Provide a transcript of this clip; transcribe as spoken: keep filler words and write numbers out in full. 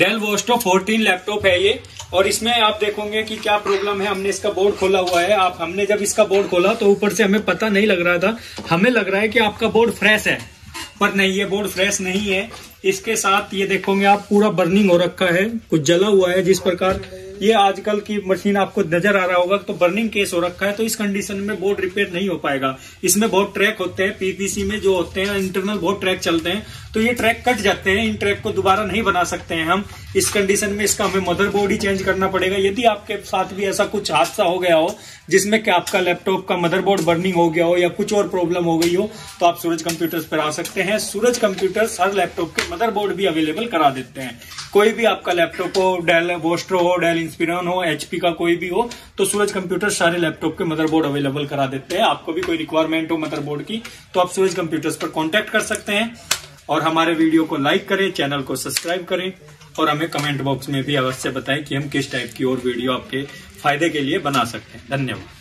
Del vostro fourteen laptop है ये। और इसमें आप देखोगे कि क्या प्रॉब्लम है। हमने इसका बोर्ड खोला हुआ है। आप हमने जब इसका बोर्ड खोला तो ऊपर से हमें पता नहीं लग रहा था, हमें लग रहा है कि आपका बोर्ड फ्रेश है, पर नहीं, ये बोर्ड फ्रेश नहीं है। इसके साथ ये देखोगे आप पूरा बर्निंग हो रखा है, कुछ जला हुआ है। जिस प्रकार ये आजकल की मशीन आपको नजर आ रहा होगा तो बर्निंग केस हो रखा है, तो इस कंडीशन में बोर्ड रिपेयर नहीं हो पाएगा। इसमें बहुत ट्रैक होते हैं, पीपीसी में जो होते हैं इंटरनल बहुत ट्रैक चलते हैं, तो ये ट्रैक कट जाते हैं। इन ट्रैक को दोबारा नहीं बना सकते हैं हम। इस कंडीशन में इसका हमें मदरबोर्ड ही चेंज करना पड़ेगा। यदि आपके साथ भी ऐसा कुछ हादसा हो गया हो जिसमें कि आपका लैपटॉप का मदरबोर्ड बर्निंग हो गया हो या कुछ और प्रॉब्लम हो गई हो, तो आप सूरज कंप्यूटर्स पर आ सकते हैं। सूरज कंप्यूटर्स हर लैपटॉप के मदरबोर्ड भी अवेलेबल करा देते हैं। कोई भी आपका लैपटॉप हो, डेल वोस्ट्रो हो, डेल इंस्पिरॉन हो, एचपी का कोई भी हो, तो सूरज कंप्यूटर्स सारे लैपटॉप के मदरबोर्ड अवेलेबल करा देते हैं। आपको भी कोई रिक्वायरमेंट हो मदरबोर्ड की तो आप सूरज कंप्यूटर्स पर कॉन्टेक्ट कर सकते हैं। और हमारे वीडियो को लाइक करें, चैनल को सब्सक्राइब करें और हमें कमेंट बॉक्स में भी अवश्य बताएं कि हम किस टाइप की और वीडियो आपके फायदे के लिए बना सकते हैं। धन्यवाद।